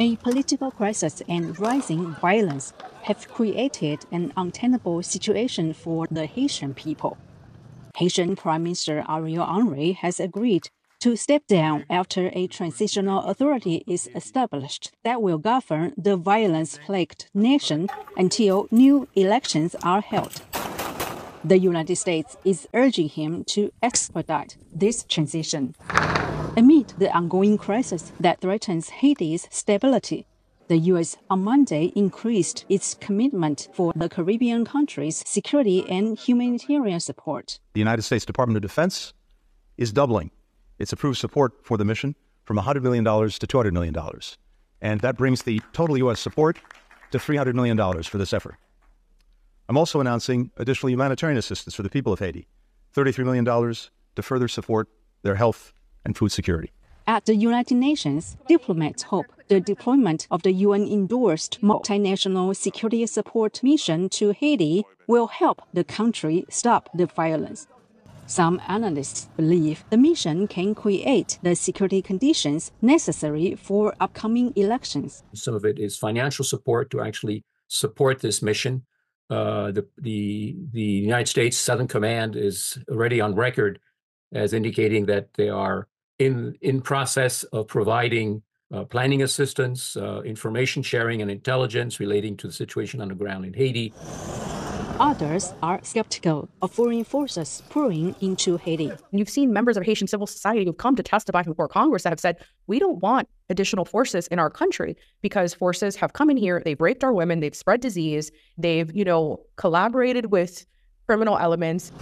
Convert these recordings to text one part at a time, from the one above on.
A political crisis and rising violence have created an untenable situation for the Haitian people. Haitian Prime Minister Ariel Henry has agreed to step down after a transitional authority is established that will govern the violence-plagued nation until new elections are held. The United States is urging him to expedite this transition. Amid the ongoing crisis that threatens Haiti's stability, the U.S. on Monday increased its commitment for the Caribbean countries' security and humanitarian support. The United States Department of Defense is doubling its approved support for the mission from $100 million to $200 million. And that brings the total U.S. support to $300 million for this effort. I'm also announcing additional humanitarian assistance for the people of Haiti, $33 million to further support their health and food security. At the United Nations, diplomats hope the deployment of the UN-endorsed multinational security support mission to Haiti will help the country stop the violence. Some analysts believe the mission can create the security conditions necessary for upcoming elections. Some of it is financial support to actually support this mission. The United States Southern Command is already on record as indicating that they are in process of providing planning assistance, information sharing and intelligence relating to the situation on the ground in Haiti. Others are skeptical of foreign forces pouring into Haiti. You've seen members of Haitian civil society who've come to testify before Congress that have said, we don't want additional forces in our country because forces have come in here, they've raped our women, they've spread disease, they've, collaborated with criminal elements.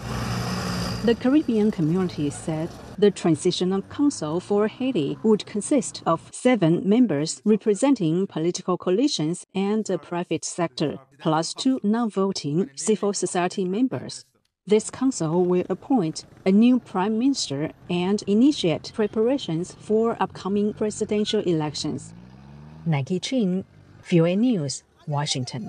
The Caribbean community said the Transitional Council for Haiti would consist of 7 members representing political coalitions and the private sector, plus 2 non-voting civil society members. This council will appoint a new prime minister and initiate preparations for upcoming presidential elections. Nagi Chin, VOA News, Washington.